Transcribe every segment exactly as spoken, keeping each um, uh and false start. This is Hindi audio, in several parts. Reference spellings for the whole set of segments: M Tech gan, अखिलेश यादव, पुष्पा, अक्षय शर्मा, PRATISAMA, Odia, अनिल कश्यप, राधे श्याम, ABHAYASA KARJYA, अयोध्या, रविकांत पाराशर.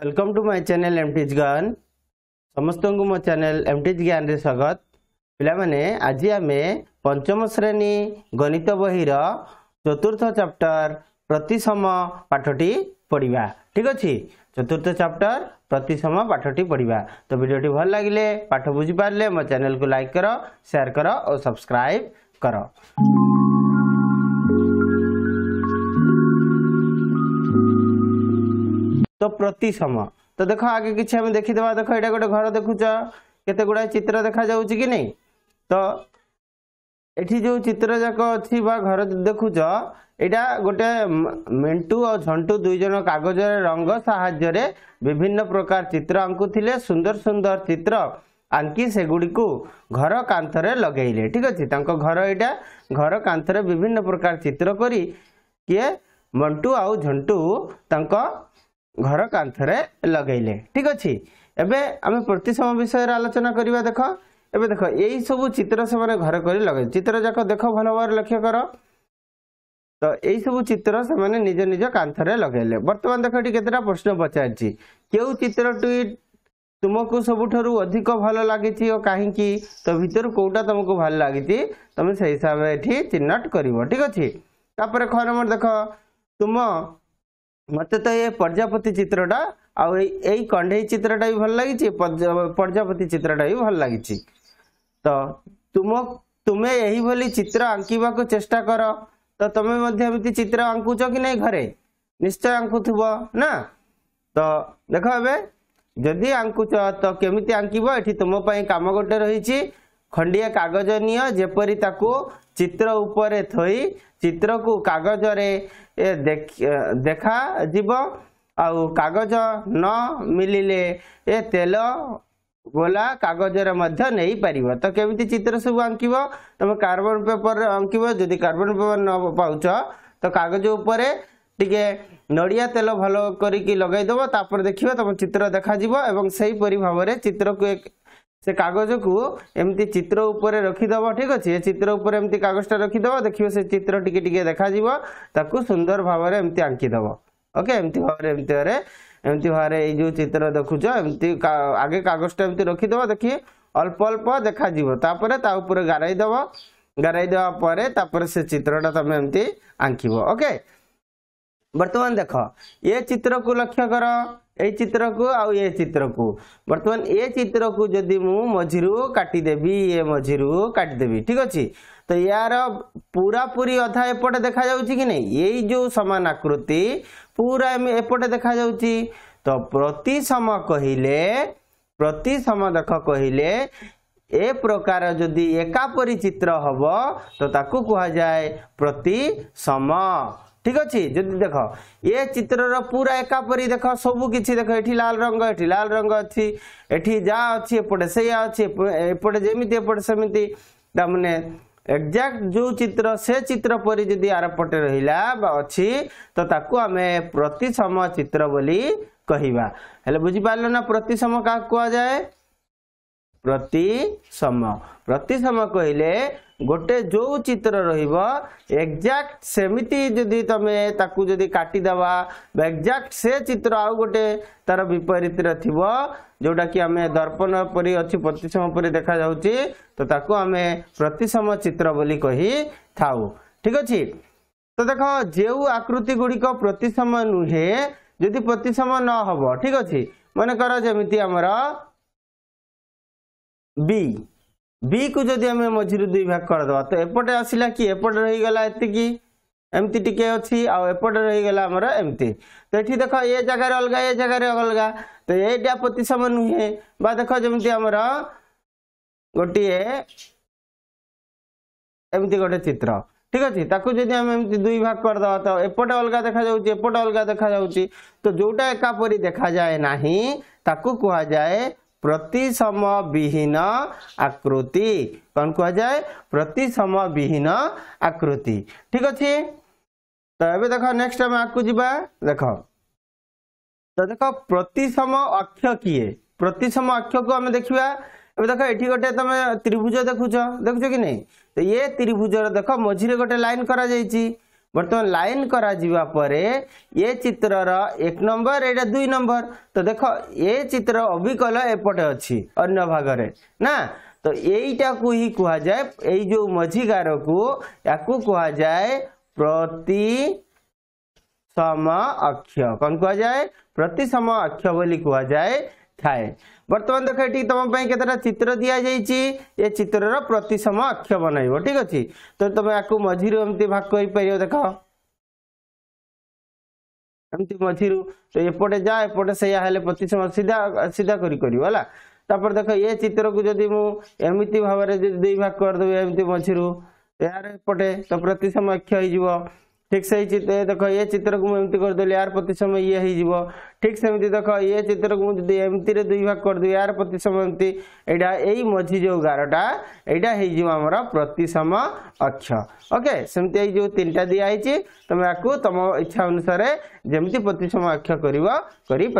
Welcome to my channel M tech गान समस्त को मो चैनल एम टेक ज्ञान रे स्वागत। पिला माने आज आम पंचम श्रेणी गणित बहिर चतुर्थ चैप्टर प्रतिसम पाठटी पढ़ा। ठीक अच्छे चतुर्थ चैप्टर प्रतिसम पाठटी पढ़ा। तो वीडियोटी भल लगे पाठ बुझीपारे मो चैनल को लाइक करो, शेयर करो और सब्सक्राइब करो। तो प्रतिसम तो देख आगे किसी आम देखीदा देख ये गोटे घर देखुच केते गुड़ाए चित्र देखा जाउछि कि नहीं। तो एठी जो चित्र जाक अच्छी घर देखुच एटा गोटे मेंटू और झंटू दुई जन कागज रंग साहाय्य रे विभिन्न प्रकार चित्र आंकुथिले। सुंदर सुंदर चित्र आंकी सेगुड़ी को घर कांथरे लगेले। ठीक अछि तांको घर एटा घर कांथरे विभिन्न प्रकार चित्र करी किए मंटू आ झंटू तांको घर कांथरे लगेले। ठीक अच्छे एबे आम प्रतिसम विषय आलोचना करवा। देख एबे देख यही सब चित्र से मैंने घर कर लगे चित्र जाक देख भल भाव लक्ष्य कर। तो यही सब चित्र से मैंने निज निज कांथरे लगेले। बर्तमान देख ये केतटा प्रश्न पचारछि केउ चित्रटी तुमको सबुठारु अधिक भल लागिछि और काहेकि तो भितर कोटा तुमको भल लागिछि तुम से हिसाब से चिन्हट करिवो। ठीक अच्छे तापर ख नंबर देख तुम मत तो ये प्रजापति चित्रटा आउ एई कंढे चित्रटा भी भल लागिछि प्रजापति चित्रटा भी भल लागिछि। तो तुम तुम्हें यही भली चित्र आंकिबा को चेष्टा कर। तो तुम्हें मध्ये चित्र आंकुच कि नहीं घरे निश्चय आंकुथिबो ना। तो देख एबे जदि आंकुच तो केमिति आंकिबो एठी तुम पई काम गोटे रहिछि खंडिया कागज नियो जेपरि ताकू चित्र उपरे थोई चित्र को कागज रे देख, देखा जीव आउ कागज न मिलिले ए तेल गोला कागज रे मध्य नहीं परिबो। तो केमिति चित्र सब आंकिबो तुम कार्बन पेपर आंकिबो जदि कार्बन पेपर न पाउछ तो कागज उपरे टिके नड़िया तेल भलो करिकि लगाइ देबो तापर देखिबो तुम चित्र देखा जीवो एवं सही परि भाव रे चित्र को एक से कागज को एमती चित्र उपरे रखीदेव। ठीक अच्छे चित्र उपरे एमती कागज टा रखीदेव देखिए से चित्र टिके टिके देखा ताकू सुंदर भाव में एमती आंकिदेव। ओके एमती भाव एमती एमती भाव जो चित्र देखुच एमती आगे कागज टा एमती रखीदेव देखिए अल्प अल्प देखा तापर तापर गारईदेव गारईदेवापर से चित्रटा तुम एमती आंकिब। ओके बर्तमान देख ये चित्र को लक्ष्य कर ए चित्र को आउ ये चित्र को बर्तमान ए चित्र को जदि मु मझिरू काटिदेवी ये मझिरू काटिदेवी। ठीक अच्छे तो यार पूरा पूरी अधा एपटे देखा जाउछि कि नहीं यही जो समान आकृति पूरा एपटे देखा जाउछि। तो प्रतिसम कहिले प्रतिसम देख कहिले ए प्रकार जदि एकापरि चित्र हब तो ताकू कहा जाए प्रतिसम। ठीक अच्छे जदि देख ये चित्र पूरा एकापरी देख सबू किछि देख एठी लाल रंग एठी लाल रंग अच्छी एठी जा अच्छी एपटे से अच्छी एपटे जेमिति एपटे सेमिति तामने एग्जैक्ट जो चित्र से चित्र परि जदि आर पटे रहिला बा अच्छी तो ताकू आमे प्रतिसम चित्र बोली कहिबा। हेले बुझि पारलो ना प्रतिसम का कहा जाए प्रतिसम। प्रतिसम कहिले गोटे जो चित्र रहिबा एग्जैक्ट सेमिति जदि तमे ताकू जदि काटी दवा एग्जैक्ट से चित्र आउ गोटे तार विपरीत रे थिबो जोटा कि हमें दर्पण परि अछि प्रतिसम परि देखा जाउछि तो ताकू हमें प्रतिसम चित्र बोली कही थाउ। ठीक अछि तो देखो जेउ आकृति गुडी को प्रतिसम नुहे जदि प्रतिसम न हबो। ठीक अछि माने करो जेमिति हमर बी बी को जदि आम मझिरू दुई भाग करदे तो एपटे आसला कि एपटे रहीगला एतिकी एमती टिके अच्छी आउ एपटे रहीगला आमर एमती। तो ये देख ये जगार अलग ये जगार अलग तो ये प्रतिसम नुहे बा देख जमी आम गोटे एमती गोटे चित्र। ठीक अच्छे ताकू जदि आम एमती दुई भाग करदे तो एपटे अलग देखा जाउछि एपटे अलग देखा जाउछि तो जोटा एकापरि देखा जाए नाही ताकू कहा जाए प्रतिसम विहीन आकृति। कौन कहा जाए प्रतिसम विहीन आकृति। ठीक अच्छे तो एबे देख नेक्स्ट हम आकु जिबा। देख तो देख प्रतिसम अक्ष किए प्रतिसम अक्ष को हम देखिबा। एबे देख एठी गोटे तमे त्रिभुज देखुछ देखुछ कि नहीं तो ये त्रिभुज रे देख मझिरे गोटे लाइन करा जाईची बर्तमान लाइन करा जीवा परे ये चित्र रा एक नंबर एटा दुई नंबर तो देख ये चित्र अबिकल एपटे अच्छी अन्य भागरे ना तो एटा को ही कहा जाए एई जो मझीगार को याकू कहा जाए प्रतिसम अक्ष कौन कहा जाए प्रतिसम अक्ष बोली कहा जाए थाए बर्तमान देख ये तुम केतटा चित्र दिया जाइए ये चित्रर प्रतिसम अक्ष बनइब ठीक अच्छे तो तुम या मझी एमती भाग कर देख एमती मझी तो एपटे जा एपटे से प्रतिसम सीधा सीधा करपर देख ये चित्र को जदि मुझे एमती भाव दुई भाग करदेवी एमती मझी यार एपटे तो प्रतिसम अक्ष हो ठीक से चित्र देख ये चित्र को एमती करदेली यार प्रतिसम ये हो ठीक सेमती देख ये चित्र को एमती रे दुई भाग करदेवी यार प्रतिसम एमती एटा एई मझी जो गारटा एटा हो आमर प्रतिसम अक्ष ओके सेमती एई जो तीनटा दिया है तुम या तुम इच्छा अनुसार जमती प्रतिसम अक्ष करि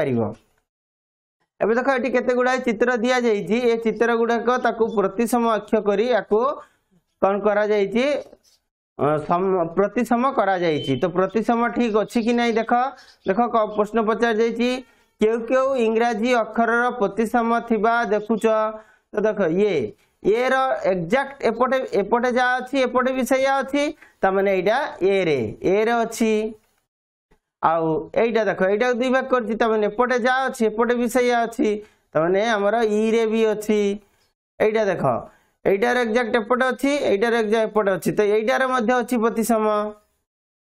परिबो एबे देख एटी केते गुडा चित्र दिया जाई छी ए चित्र गुडाक ताकू प्रतिसम अक्ष करी याकू कौन करा जाई छी प्रतिसम करा जाइए तो प्रतिसम ठीक अच्छी कि नहीं देख देख प्रश्न पचार जाइए क्यों क्यों इंग्राजी अक्षर प्रतिसम थिबा देखुच तो देख ये ये एग्जैक्ट एपटे एपटे जा अच्छी एपटे भी सैया अच्छी तमें यहाँ ए रे ए रे अच्छी आउ एटा देख एटा दुई भाग करपटे जा अच्छी एपटे भी सैया अच्छी तमें आमर ई रे भी अच्छी एटा देख एटार एक्जाक्ट एपट अच्छी एटार एक्जाक्ट एपट अच्छी तो एटार अच्छी प्रतिसम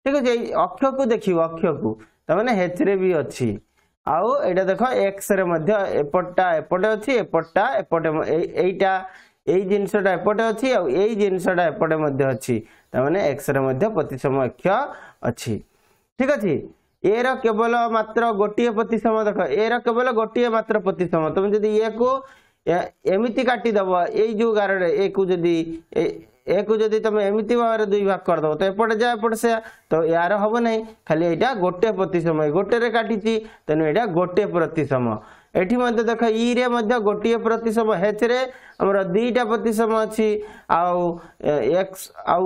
ठीक अच्छे अक्ष को देख अक्ष को तमें हेच रे भी अच्छी आउ एटा देख एक्स रे एपटा एपटे अच्छी एपटा एपटे एटा यही जिनसटा एपटे अच्छी आई जिनसटा एपटे अच्छी तमें एक्स रे प्रतिसम अक्ष अच्छी ठीक अच्छे ए र केवल मात्र गोटे प्रतिसम देख ए र केवल गोटे मात्र प्रतिसम तुम जब ये को एमती काटिदेव ये जो गारे ए को जदि ए को जदि तुम एमती भाव में दुई भाग करदेव तो एपटे जा एपटे से तो यार हम ना खाली यहाँ गोटे प्रतिसम गोटे रे काटी तेणु यहाँ गोटे प्रतिसम एटी देख ई रे गोटे प्रतिसम हेच रे आमर दुईटा प्रतिसम अच्छी आउ एक्स आउ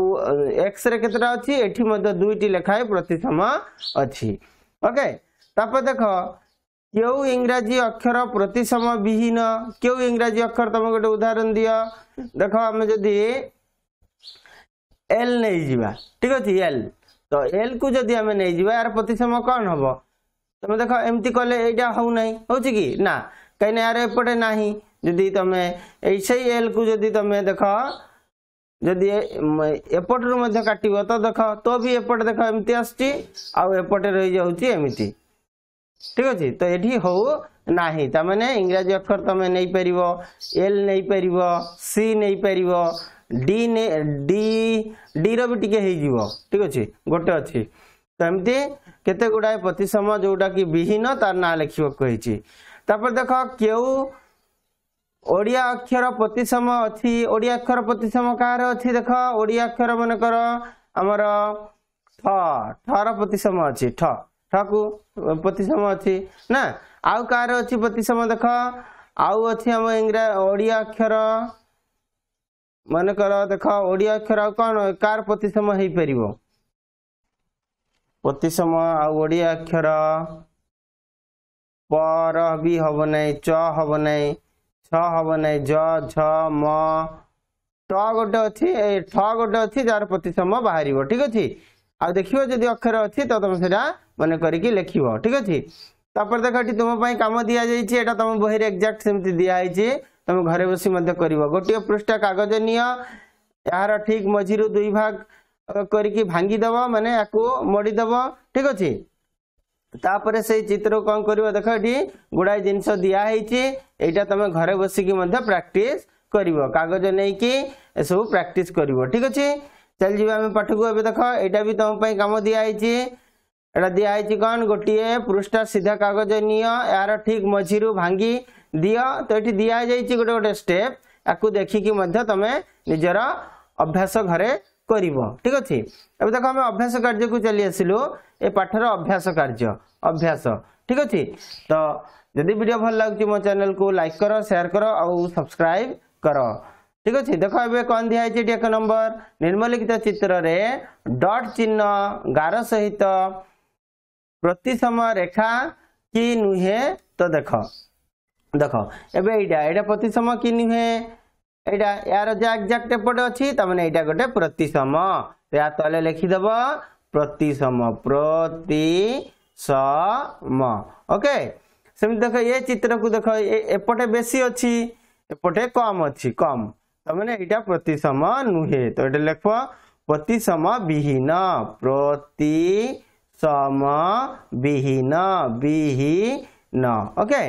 एक्स रे केतटा अच्छी एटी दुईटी लेखाए प्रतिसम अच्छी ओके तापर देख क्यों इंग्राजी अक्षर प्रतिसम विहीन क्यों इंग्राजी अक्षर तुम गोटे उदाहरण दिया देख आम जदि एल नहीं जीवा ठीक अच्छे एल तो एल को जदि आम नहीं जीवा यार प्रतिसम कौन हम तुम देख एमती कले यहाँ हो ना हो कि ना कहीं यार एपटे ना जदि तुम ऐसे एल को जदि तुम देख जदि एपटू काट तो देख तो भी एपटे देख एमती आसपटे रही जामती ठीक अच्छे तो ये हो ना तमें इंग्राजी अक्षर तुम नहीं पार एल नहीं पार सी नहीं पार डी ने डी डी रो भी टिके हो ठीक अच्छे गोटे अच्छी तो एमती केते गुड़ाए प्रतिसम जोटा कि विहीन तार ना लिखा तापर देख क्यों ओडिया अक्षर प्रतिसम अच्छी ओडिया अक्षर प्रतिसम कहार अच्छी देख ओडिया अक्षर मन कर आमर ठ प्रतिसम अच्छी ठ ठाकू प्रतिसम अच्छी ना आउ कार अच्छी प्रतिसम देख आउ अच्छी आम इंग्रा ओडिया अक्षर मन कर देख ओडिया अक्षर आउ कौन कार प्रतिसम हो पार प्रतिसम आउ ओडिया अक्षर पर भी हम ना च हम ना छ हम ना ज झ म ट गोटे अच्छी ठ गोटे अच्छी जार प्रतिसम बाहर ठीक अच्छे आ देखियो जदि अक्षर अच्छी तो तुम से मन करके लिख ठीक अच्छे तापर देख ये तुम्हें कम दि जाइए यहाँ तुम बही एक्जाक्ट सेमती दिखाई तुम घरे बस कर गोटे पृष्ठ कागज नियो यार ठीक मझी दुई भाग करके भांगीदेव माने या मड़ीदेव ठीक अच्छे तापर से चित्र कौन कर देख ये गुड़ाए जिनस दिखाई यहाँ तुम घरे बसिकी प्राक्टिस कर कागज नहीं कि सब प्राक्टिस कर ठीक अच्छे चल जी आम पाठ को देख यहाँ भी तुम कम दिखाई यहाँ दिखाई कौन गोटे पृष्ठा सीधा कागज नियो यार ठीक मझी भांगी दि तो ये दि जाइए गोटे गोटे स्टेप या देखिकी तुम निजर अभ्यास घरे कर ठीक अच्छे एवं देख आम अभ्यास कार्य को चली आसलु ए पाठर अभ्यास कार्य अभ्यास ठीक अच्छे तो जदि वीडियो भल लगुच मो चैनल को लाइक कर शेयर कर और सब्सक्राइब कर। ठीक अच्छे देख ए कौन दिखाई एक नंबर निर्मलिखित चित्र रे डॉट चिन्ह गार सहित प्रतिसम रेखा कि नुहे तो देख देख एटा प्रतिसम कि नुहे एटा यार जो एक्जाक्ट एपटे अच्छी तमेंटा गोटे प्रतिसम या तले लिखिदेव प्रतिसम प्रतिसम ओके सेम देख ये चित्र को देख एपटे बेसी अच्छी एपटे कम अच्छी कम तमें यहाँ प्रतिसम नुहे तो ये लिख प्रतिसम विहीन प्रतिसम विहीन विहीन ओके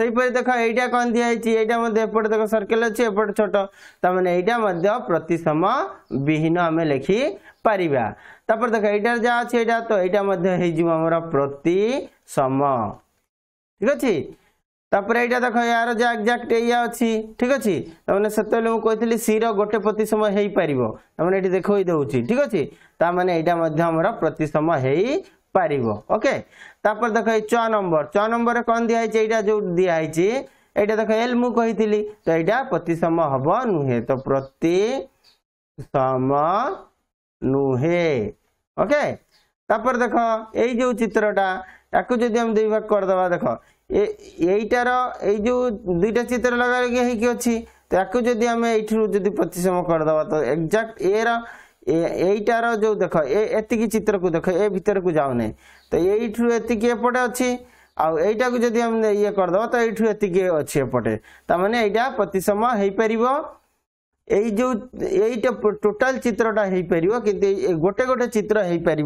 सहीपर देख एटा कौन दिखाई एपटे देख सर्कल अच्छे एपटे छोट तमें यहाँ प्रतिसम विहीन आम लिखि पार देख यार जहाँ अच्छे यहाँ तो यहाँ प्रतिसम ठीक अच्छे तापर एटा देख यार जो एक्जाक्ट या अच्छी ठीक अच्छे तमें से मुझे सी रोटे प्रतिसम हो पार तमें ये देखो दूसरी ठीक अच्छे तमें यहाँ प्रतिसम हो पार ओके तापर देख च नंबर च नंबर कौन दिखाई यहाँ जो दिखाई एटा देख एल मु कही तो यहाँ प्रतिसम हम नुहे तो प्रतिसम नुहे ओके तापर देख ये जो चित्रटा ताको जदि हम दुई भाग करदे देख यहीटार यो दुईटा चित्र लगा लगे होगी ताको जदि आम यू जब प्रतिसम करदे तो एक्जाक्ट ए रहीटार जो देख एति चित्र को देख ए भर को जाऊना तो यू एपटे अच्छी आईटा को जब हम ये करदे तो यू ये अच्छी एपटे तमें यहाँ प्रतिसम हो पार यही जो यहीटा टोटाल चित्रटा हो पार कि गोटे गोटे चित्र हो पार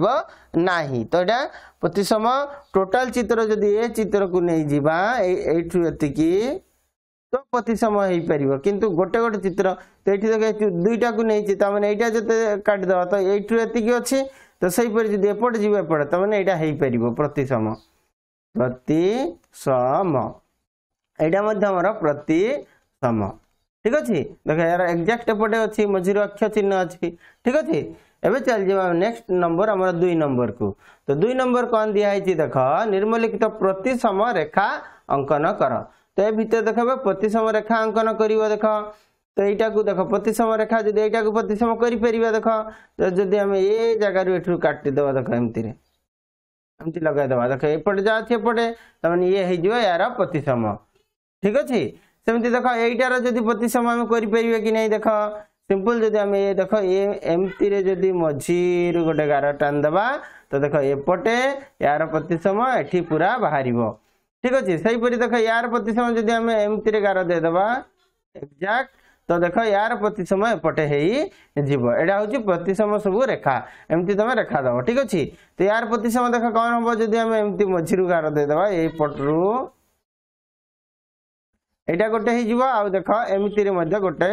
ना तो यहाँ प्रतिसम टोटाल चित्र जदि ए चित्र को नहीं जीवा यू ये तो प्रतिसम हो पार किंतु गोटे गोटे चित्र तो ये दुईटा को नहीं तमें यहाँ जो काटिदेव तो यू ये अच्छे तो सहीपर जब एपटे जी एपटे तमें यहाँ हो पार प्रतिसम प्रतिसम यहाँ प्रतिसम ठीक अच्छे देख यार एक्जाक्ट एपटे अच्छी मझीर अक्ष चिन्ह अच्छी ठीक अच्छे एवं चल जावा नेक्स्ट नंबर आम दुई नंबर को तो दुई नंबर कौन दिखाई देख निर्मलिखित प्रतिसम रेखा अंकन कर तो ये भितर देख प्रतिसम रेखा अंकन कर देख तो यहाँ को देख प्रतिसम रेखा जब यहाँ को प्रतिसम कर देख तो जब आम ये जगार एठू काटिदेव देख एमती एमती लगेदेव देख एपटे जहाँ अच्छे एपटे तमें ये हो यार प्रतिसम ठीक अच्छे सेमती देख यार जब प्रतिसम आम करें कि नहीं देख सिंपल जब आम ये देख ये एमती जब मझीर गोटे गार टाण देवा तो देख एपटे यार प्रतिसम एटी पूरा बाहर ठीक अच्छे सहीपरी देख यार प्रतिसम जब आम एमती गार देदेवा एक्जाक्ट तो देख यार प्रतिसम एपटे होटा हूँ प्रतिसम सब रेखा एमती तुम रेखा दब ठीक अच्छे तो यार प्रतिसम देख कौन हम जब आम एमती मझीर गार देदेवा यपटू एटा गोटे हो देख एमती गोटे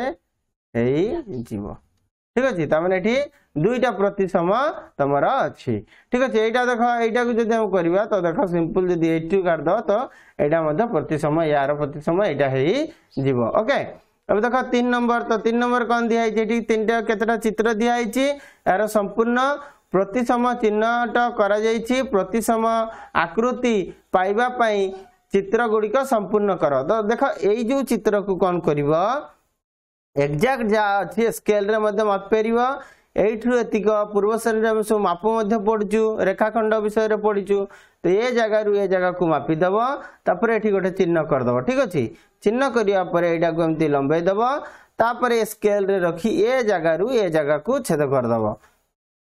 ठीक अच्छे तमें दुईटा प्रतिसम तुम अच्छी ठीक अच्छे यहाँ देख यहाँ को जब हम करवा तो देख सिंपल जब एटू काटद तो यहाँ प्रतिसम यार प्रतिसम यहाँ हो ओके अब देख तीन नंबर तो तीन नंबर कौन दिखाई तीन टा केतटा चित्र दिखाई यार संपूर्ण प्रतिसम चिन्हट कर प्रतिसम आकृति पाइबापी चित्र गुड़िक संपूर्ण कर तो देख यही जो चित्र को कौन कर एक्जाक्ट जहाँ अच्छे स्केल मापिपर यू एतिक पूर्व श्रेणी में सब माप पढ़चु रेखाखंड विषय पढ़चु तो ये जगार ये जगह को मापिदेव तापर ये गोटे चिन्ह करदेव ठीक अच्छे चिन्ह करने यहाँ को एमती लंबेदेव तापर ये स्केल रखी ये जगार ये जगह को छेद करदेव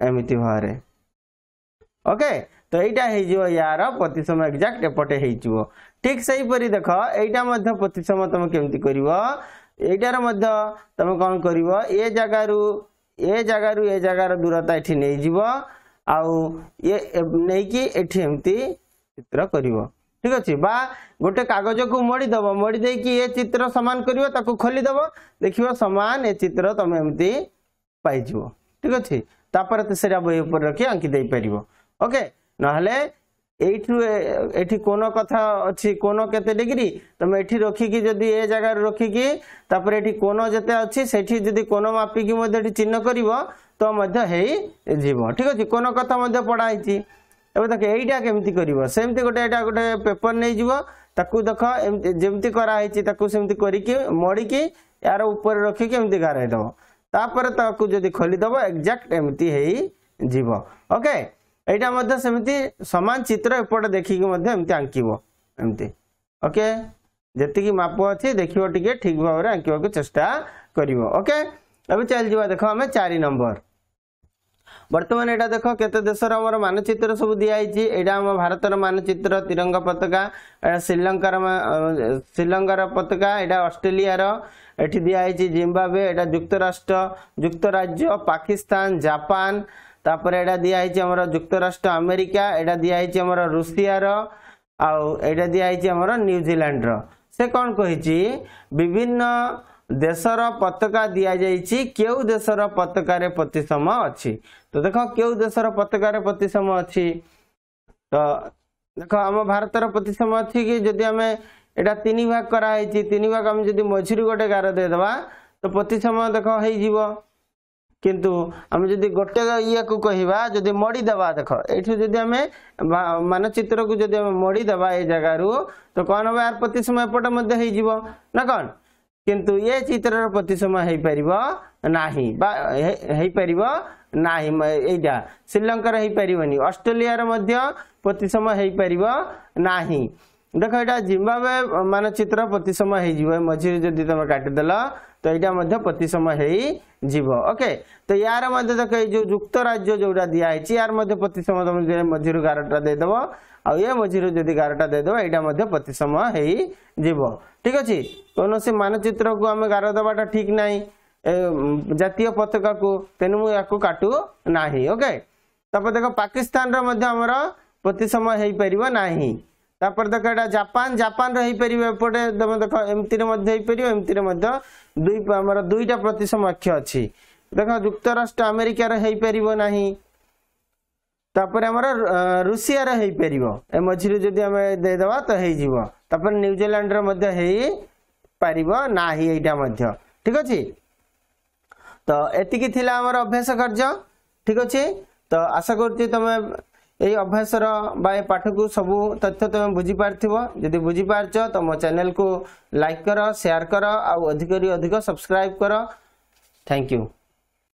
एमती भाव ओके तो यहाँ यार प्रतिसम एक्जाक्ट एपटे हो ठीक से हीपरी देख यहाँ प्रतिसम तुम केमती कर यार तुम कौन कर ए जगार ए जगार ए जगार दूरता ये नहीं जीव आउ ये नहीं कि एठी एमती चित्र कर ठीक अच्छे बा गोटे कागज को मोड़ीदेव मोड़ीदे कि ये चित्र सामान कर खोलीदेव देख सामान ये चित्र तुम एमती पाई ठीक अच्छे तापर से बही उपर रखी अंकी दे पार ओके नहले एठी कोनो कथा अच्छी कोनो केते डिग्री तुम एठी रखिकी जदि ए जगार रखिकी तापर एठी कोनो जते अच्छी सेठी जदि कोनो मापिकी मध्ये चिन्ह करिवो तो मध्ये हे जीव ठीक अछि कोनो कथा मध्ये पढाई छी एबे देख एटा केमती करिवो सेमती गोटे एटा गोटे पेपर नै जीव ताकू देख जेमती करा हेछि ताकू सेमती करिकी मोड़िकी यार ऊपर रखी केमती गारे दो तापर ताकु जदी खोली दबो एग्जैक्ट एमती हेई जीवो ओके एटा मध्ये सेमती समान चित्र एपट देखि के मध्ये एमती आंकीबो एमती ओके जति की मापो अछि देखियो टिके ठीक भाव रे आंकीबा को चेष्टा करिवो ओके अब चल जीवा देखो हमें चार नंबर वर्तमान एटा देखो केते देशर हमर मानचित्र सब दिया आइछि एटा हम भारतर मानचित्र तिरंगा पताका श्रीलंका श्रीलंका रा पताका एटा ऑस्ट्रेलिया रा एठी दिया आइछि जिम्बाब्वे एटा संयुक्त राष्ट्र संयुक्त राज्य पाकिस्तान जापान तापर एटा दिया आइछि हमर संयुक्त राष्ट्र अमेरिका एटा दिया आइछि हमर रूसिया रा आ एटा दिया आइछि हमर न्यूजीलैंड रा से कोन कहिछि विभिन्न देशर पताका दिया जाइछि केउ देशर पताका रे प्रतिसम अछि तो देखो केउ देशर पताका रे प्रतिसम अछि तो देखो हम भारत रे प्रतिसम अछि कि जदि हमें एटा तीन भाग करा आइछि तीन भाग हम जदि मझिरी गोटे गार दे देबा तो प्रतिसम देखो हे जीव किंतु हम जदि गोटे इया को कहिबा जदि मोडी देबा देखो एठु जदि हमें मानचित्र को जदि हम मोडी देबा ए जगह रु तो कोन होबा यार प्रतिसम एपट मध्ये हे जीव ना कोन किंतु ये चित्रर प्रतिसम हे परिबो नाही बा हे परिबो नाही एटा श्रीलंका रे हे परिबोनी ऑस्ट्रेलिया रे मध्य प्रतिसम हे परिबो नाही देखो एटा जिम्बाब्वे मानचित्र प्रतिसम हे जीवो मझिर जदी तमे काटि देला तो एटा मध्य प्रतिसम हे जीवो ओके तो यार मध्य देखो जो संयुक्त राज्य जोडा दिया हे यार मध्य प्रतिसम तमे मझिर गारटा दे देबो आ ये मझिर जदी गारटा दे देबो एटा मध्य प्रतिसम हे जीवो ठीक अछि कोनो से मानचित्र को हमें गार दबाटा ठीक नाही जातीय पताका को तेनु याको काटू नाही ओके तब देखो पाकिस्तान रे मध्य हमर प्रतिसम हे परिबो नाही तापर देखो एटा जापान जापान रे हे परिबो एपटे देखो एमती रे मध्य हे परिबो एमती रे मध्य दुई हमर दुईटा प्रतिसम अक्ष अछि देखो संयुक्त राष्ट्र अमेरिका रे हे परिबो नाही तापर हमर रूसिया रे हे परिबो ए मझिर जदी हमें दे देबा तो हे जीवो तापर न्यूजीलैंड रे मध्य हे परिबो नाही एटा मध्य ठीक अछि तो एति की थिला हमर अभ्यास कार्य ठीक अछि तो आशा करथि तमे ए अभ्यास रा बाय पाठ को सब तथ्य तुम बुझी पारथिबो यदि बुझी पारछ तो मो चैनल को लाइक करो शेयर करो आ अधिक अधिक सब्सक्राइब करो थैंक यू।